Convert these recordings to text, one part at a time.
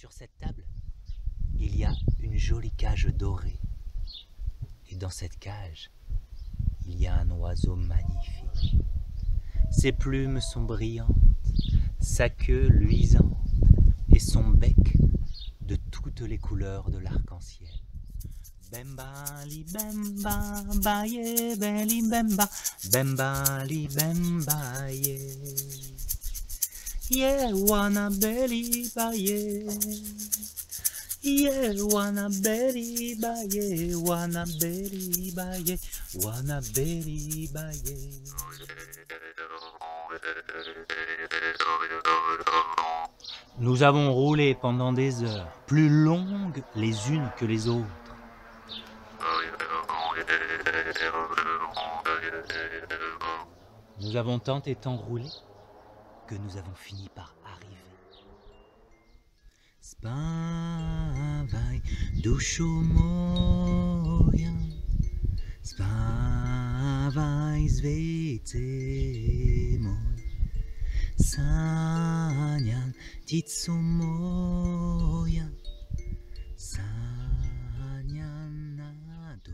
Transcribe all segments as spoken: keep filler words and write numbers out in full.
Sur cette table, il y a une jolie cage dorée. Et dans cette cage, il y a un oiseau magnifique. Ses plumes sont brillantes, sa queue luisante et son bec de toutes les couleurs de l'arc-en-ciel. Bemba li bemba baye beli bemba bemba li bemba ye ye wana beli baye ye wana beli baye wana beli baye wana beli baye. Nous avons roulé pendant des heures, plus longues les unes que les autres. Nous avons tant et tant roulé que nous avons fini par arriver. Spavai dushomoya, spavai zvetemoy, sanyan titsumoya, sanyan nado.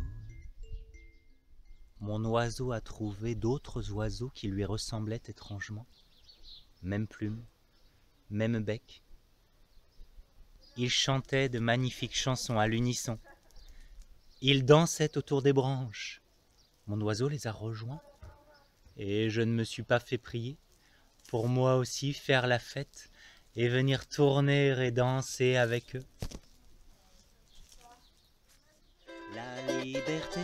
Mon oiseau a trouvé d'autres oiseaux qui lui ressemblaient étrangement. Même plume, même bec. Ils chantaient de magnifiques chansons à l'unisson. Ils dansaient autour des branches. Mon oiseau les a rejoints. Et je ne me suis pas fait prier pour moi aussi faire la fête et venir tourner et danser avec eux. La liberté,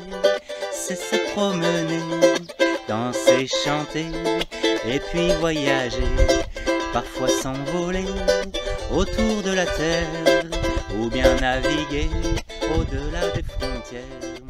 c'est se promener, danser, chanter et puis voyager, parfois s'envoler autour de la terre ou bien naviguer au-delà des frontières.